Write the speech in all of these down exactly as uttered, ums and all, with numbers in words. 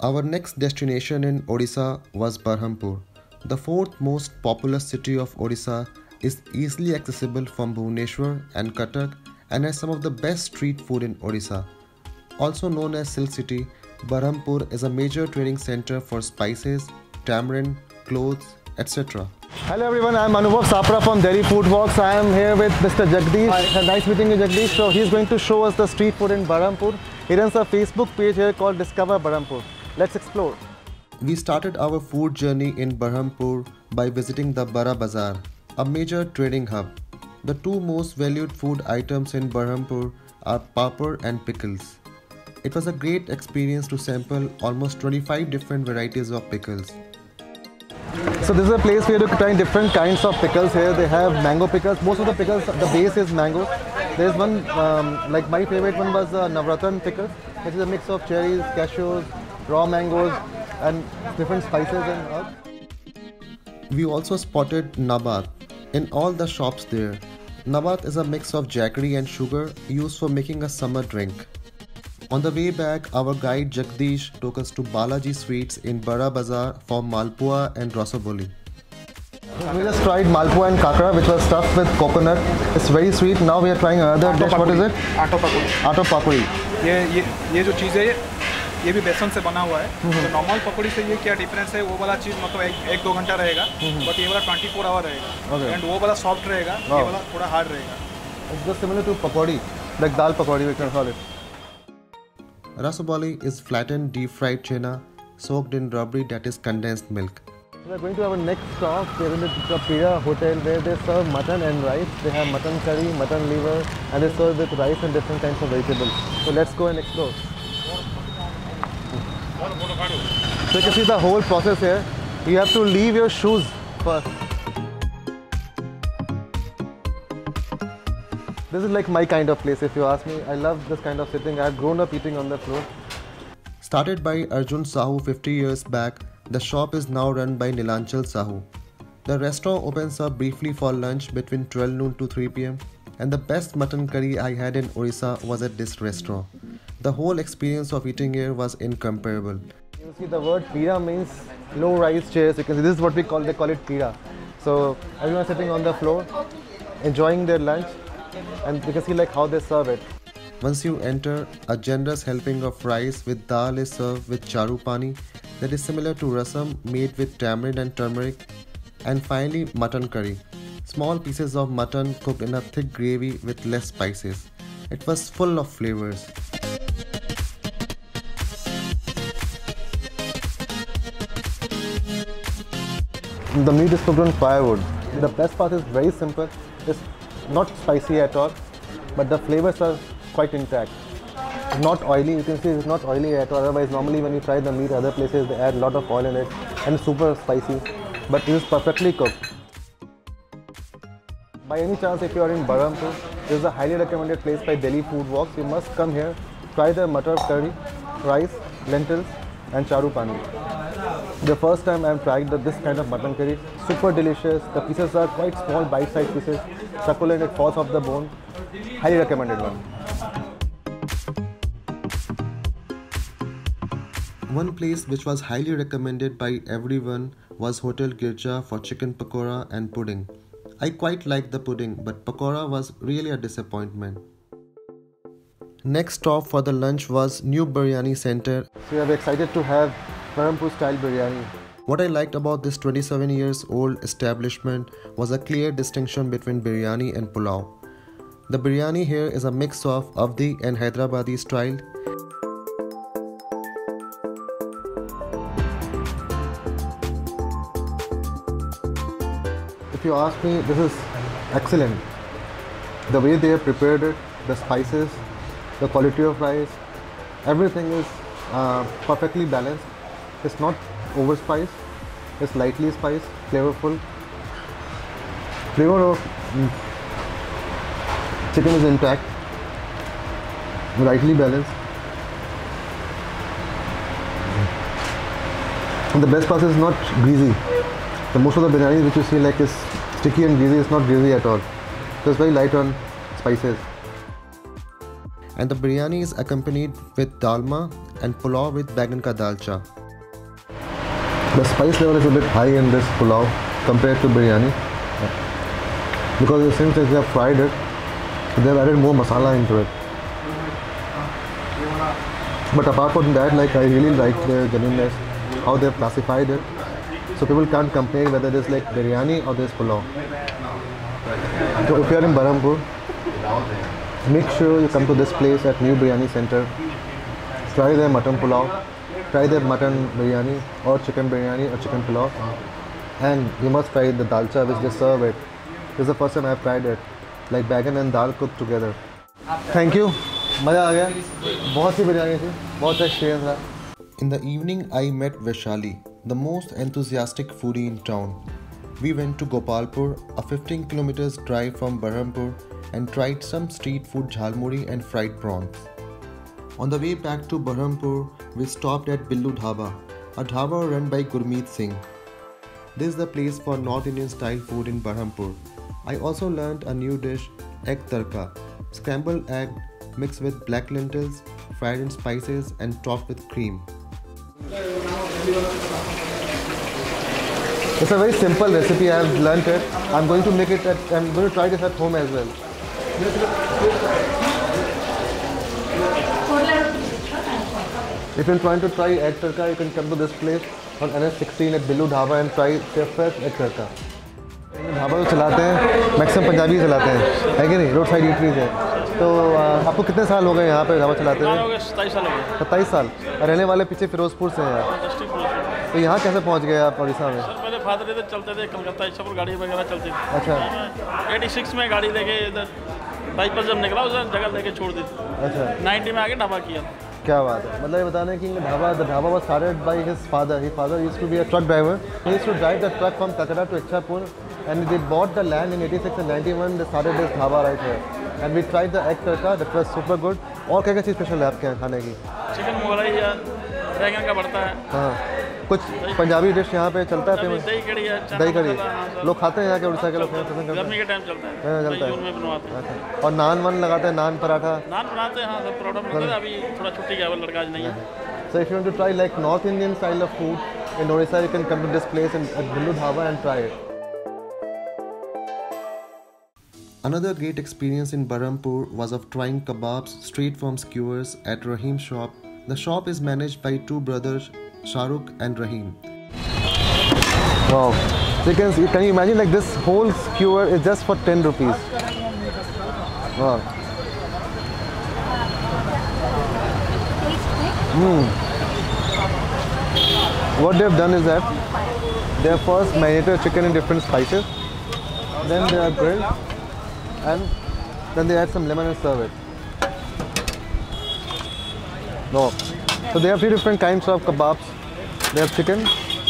Our next destination in Odisha was Berhampur. The fourth most populous city of Odisha is easily accessible from Bhubaneswar and Cuttack and has some of the best street food in Odisha. Also known as Silk City, Berhampur is a major trading center for spices, tamarind, clothes, et cetera. Hello everyone, I am Anubhav Sapra from Delhi Food Walks. I am here with Mister Jagdish. Hi. Nice meeting you, Jagdish. So he is going to show us the street food in Berhampur. It is a Facebook page here called Discover Berhampur. Let's explore. We started our food journey in Berhampur by visiting the Bada Bazar, a major trading hub. The two most valued food items in Berhampur are papad and pickles. It was a great experience to sample almost twenty-five different varieties of pickles. So this is a place where you try different kinds of pickles here. They have mango pickles. Most of the pickles, the base is mango. There is one, um, like my favorite one was uh, Navratan pickles, which is a mix of cherries, cashews, raw mangoes and different spices and herbs. We also spotted Nabat in all the shops there. Nabat is a mix of jaggery and sugar used for making a summer drink. On the way back, our guide Jagdish took us to Balaji Sweets in Bada Bazar for Malpua and rasabali. We just tried Malpua and Kakra, which was stuffed with coconut. It's very sweet. Now we are trying another Ato dish. Pakuri. What is it? Ato Pakuri. Ato Pakuri. Ye, ye, ye jo cheez hai, ये भी बेसन से बना हुआ है। तो normal पकौड़ी से ये क्या डिफरेंस है? वो वाला चीज मतलब एक, एक दो घंटा रहेगा, बट ये वाला twenty-four आवर रहेगा। एंड वो वाला सॉफ्ट रहेगा, ये वाला थोड़ा हार्ड रहेगा। It's just similar to pakodi, like dal pakodi we can call it. Rasabali is flattened deep-fried chena soaked in rubbery that is condensed milk. We are going to our next stop, where is the Pira Hotel, where they serve mutton and rice. They have mutton curry, mutton liver, and they serve with rice and different kinds of vegetables. So let's go and explore. So you can see the whole process here. You have to leave your shoes first. This is like my kind of place, if you ask me. I love this kind of sitting. I have grown up eating on the floor. Started by Arjun Sahu fifty years back, the shop is now run by Nilanchal Sahu. The restaurant opens up briefly for lunch between twelve noon to three p m and the best mutton curry I had in Odisha was at this restaurant. The whole experience of eating here was incomparable. You see the word pira means low rise chairs. You can see this is what we call, they call it pira. So everyone is sitting on the floor, enjoying their lunch, and you can see like how they serve it. Once you enter, a generous helping of rice with dal is served with charupani that is similar to rasam made with tamarind and turmeric, and finally mutton curry. Small pieces of mutton cooked in a thick gravy with less spices. It was full of flavors. The meat is cooked on firewood. The best part is very simple. It's not spicy at all, but the flavors are quite intact. Not oily. You can see it's not oily at all. Otherwise, normally when you try the meat other places, they add a lot of oil in it and super spicy. But it is perfectly cooked. By any chance, if you are in Berhampur, this is a highly recommended place by Delhi Food Walks. You must come here, try the mutton curry, rice, lentils, and charupani. The first time I have tried this kind of mutton curry, super delicious. The pieces are quite small, bite-sized pieces, succulent, it falls off the bone. Highly recommended one. One place which was highly recommended by everyone was Hotel Girija for chicken pakora and pudding. I quite liked the pudding, but pakora was really a disappointment. Next stop for the lunch was New Biryani Center. So we are excited to have Berhampur style biryani. What I liked about this twenty-seven years old establishment was a clear distinction between biryani and pulao. The biryani here is a mix of Avadhi and Hyderabadi style. If you ask me, this is excellent. The way they have prepared it, the spices, the quality of rice, everything is uh, perfectly balanced. It's not overspiced, it's lightly spiced, flavorful. Flavor of mm, chicken is intact, rightly balanced. And the best part is not greasy. The most of the biryani which you see like is sticky and greasy, it's not greasy at all. So it's very light on spices. And the biryani is accompanied with dalma and pulao with bangan ka dalcha. The spice level is a bit high in this pulao compared to biryani, because since they have fried it, they have added more masala into it. But apart from that, like I really like the genuineness, how they have classified it, so people can't compare whether there's like biryani or there's pulao. So if you are in Berhampur, make sure you come to this place at New Biryani Center. Try their mutton pulao, try their mutton biryani or chicken biryani or chicken pulao, and you must try the dalcha which they serve it. This is the first time I have tried it, like bagan and dal cooked together. Thank you. मजा आ गया, बहुत सी बिरयानी थी, बहुत experience रहा. In the evening, I met Vaishali, the most enthusiastic foodie in town. We went to Gopalpur, a fifteen kilometers drive from Berhampur, and tried some street food jhalmuri and fried prawns. On the way back to Berhampur, we stopped at Billu Dhaba, a dhaba run by Gurmeet Singh. This is the place for North Indian style food in Berhampur. I also learned a new dish, egg tarka, scrambled egg mixed with black lentils, fried in spices and topped with cream. It's a very simple recipe. I have learnt it. I'm going to make it. At, I'm going to try this at home as well. If you're trying to try egg tarka, you can come to this place on N S sixteen at Billu Dhaba and try their first egg tarka. Dhaba तो चलाते हैं, maximum Punjabi चलाते हैं, है कि नहीं, road side eateries है. तो आपको कितने साल हो गए यहाँ पे ढाबा चलाते हुए? सत्ताईस साल. रहने वाले पीछे फिरोजपुर से हैं आप, तो यहाँ कैसे पहुँच गए आप उड़ीसा में? मेरे फादर इधर चलते थे, कलकत्ता इच्छापुर गाड़ी वगैरह चलती थी. अच्छा. एटी सिक्स में गाड़ी लेके इधर बाईपास जब निकला उधर जगह लेके छोड़ दी. अच्छा. नाइन्टी में आके ढाबा किया. क्या बात है. मतलब ये बताने कि dhaba dhaba was started by his father. His father used to be a truck driver. He used to drive the truck from Kakda to Ichhapur and they bought the land in eighty-six and ninety-one. They started this dhaba right here and we tried the egg tarka that was super good. Aur kya kya cheez special hai aapke yahan khane ki? Chicken mogalai hai, बैंगन का भरता है. हाँ, कुछ Punjabi dish यहाँ पे चलता है. दही कड़ी है, दही कड़ी लोग खाते हैं यहाँ के उड़ीसा के लोग. गर्मी के टाइम चलता है, चलता है बनवाते हैं. और नान वन लगाते हैं, नान पराठा नान बनाते हैं. हाँ, सब प्रॉब्लम है अभी थोड़ा छुट्टी का लड़का आज नहीं है. So if you want to try like North Indian style of food in Odisha, you can come to this place in Billu Dhaba and try it. Another great experience in Berhampur was of trying kebabs straight from skewers at Rahim's shop. The shop is managed by two brothers, Shahrukh and Rahim. Wow! So you can, can you imagine like this whole skewer is just for ten rupees. Wow! Mm. What they have done is that they have first marinated chicken in different spices, then they are grilled, and then they add some lemon and serve it. No. So they have three different kinds of kebabs. They have chicken,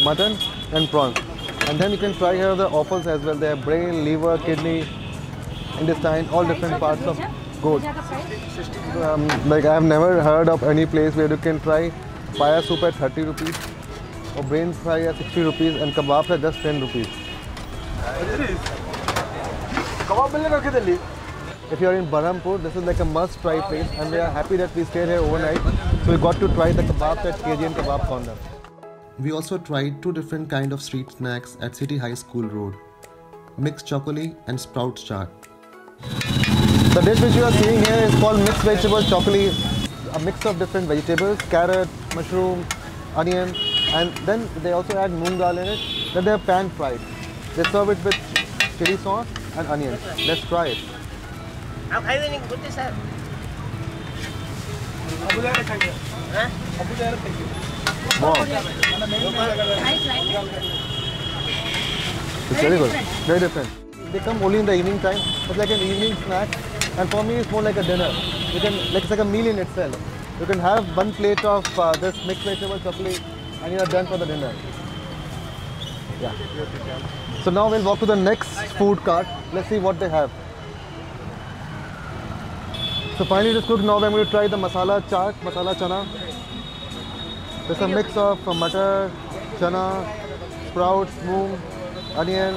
mutton and prawns. And then you can try here the offals as well. They have brain, liver, kidney, intestine, all different parts of goat. Um, like I have never heard of any place where you can try paya soup at thirty rupees or brain fry at sixty rupees and kebabs at just ten rupees. If you are in Berhampur, this is like a must-try place, and we are happy that we stayed here overnight. So we got to try the kebabs at K G N Kebab Corner. We also tried two different kind of street snacks at City High School Road: mixed chakuli and sprout chaat. The dish which you are seeing here is called mixed vegetable chakuli, a mix of different vegetables, carrot, mushroom, onion, and then they also add moong dal in it. Then they are pan fried. They serve it with chili sauce and onions. Let's try it. I'm having good this sir. Wow. It's very good. Very different. They come only in the evening time. It's like an evening snack, and for me it's more like a dinner. You can like it's like a meal in itself. You can have one plate of uh, this mixed vegetable chakli, and you are done for the dinner. Yeah. So now we'll walk to the next food cart. Let's see what they have. So finally just cooked. Now I'm going to try the masala chaat, masala chana. There's a mix of uh, mutter, chana, sprouts, moong, onion,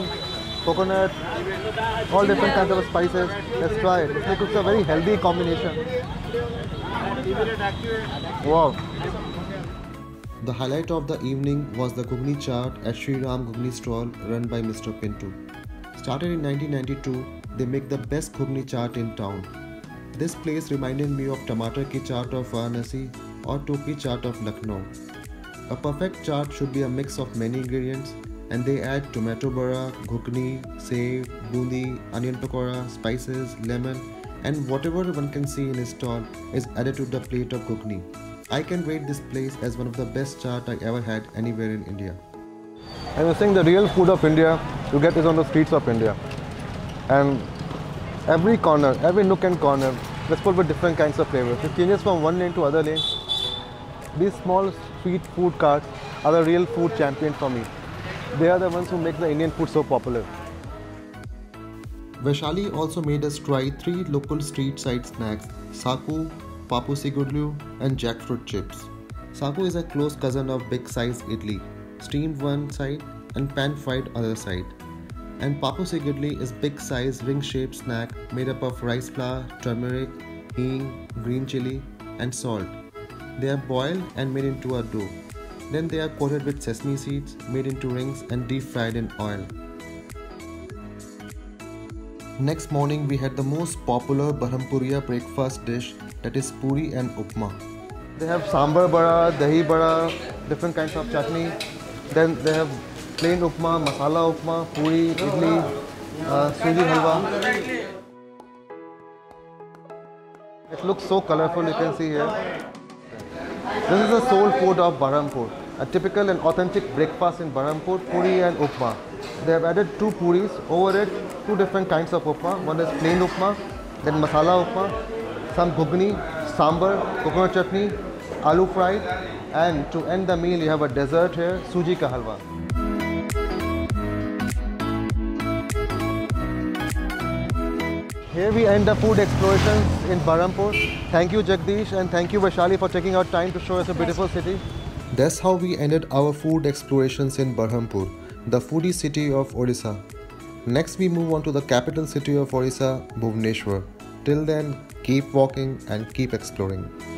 coconut, all different kinds of spices. Let's try it. It looks a very healthy combination. Wow. The highlight of the evening was the ghugni chaat at Shri Ram Ghugni Stall run by Mister Pintu. Started in nineteen ninety-two, they make the best ghugni chaat in town. This place reminded me of tomato ki chaat of Varanasi or toki chaat of Lucknow. A perfect chaat should be a mix of many ingredients, and they add tomato bara, ghukni, sev, bundi, onion pakora, spices, lemon, and whatever one can see in his stall is added to the plate of ghukni. I can rate this place as one of the best chaat I ever had anywhere in India. I was saying the real food of India you get is on the streets of India. And every corner, every nook and corner, it's full with different kinds of flavors. It changes from one lane to other lane. These small street food carts are the real food champion for me. They are the ones who make the Indian food so popular. Vaishali also made us try three local street side snacks, Saku, Papu Sigurdli and jackfruit chips. Saku is a close cousin of big size idli, steamed one side and pan fried other side. And Papu Sigurdli is big size ring shaped snack made up of rice flour, turmeric, hing, green chili and salt. They are boiled and made into a dough. Then they are coated with sesame seeds, made into rings and deep fried in oil. Next morning we had the most popular Berhampuriya breakfast dish, that is puri and upma. They have sambar bara, dahi bara, different kinds of chutney. Then they have plain upma, masala upma, puri, idli, uh, suji halwa. It looks so colorful, you can see here. This is the soul food of Berhampur, a typical and authentic breakfast in Berhampur, puri and upma. They have added two puris, over it two different kinds of upma. One is plain upma, then masala upma, some ghugni, sambar, coconut chutney, aloo fry, and to end the meal you have a dessert here, suji ka halwa. Here we end the food explorations in Berhampur. Thank you Jagdish and thank you Vaishali for taking out time to show us a beautiful city. That's how we ended our food explorations in Berhampur, the foodie city of Odisha. Next we move on to the capital city of Odisha, Bhubaneswar. Till then, keep walking and keep exploring.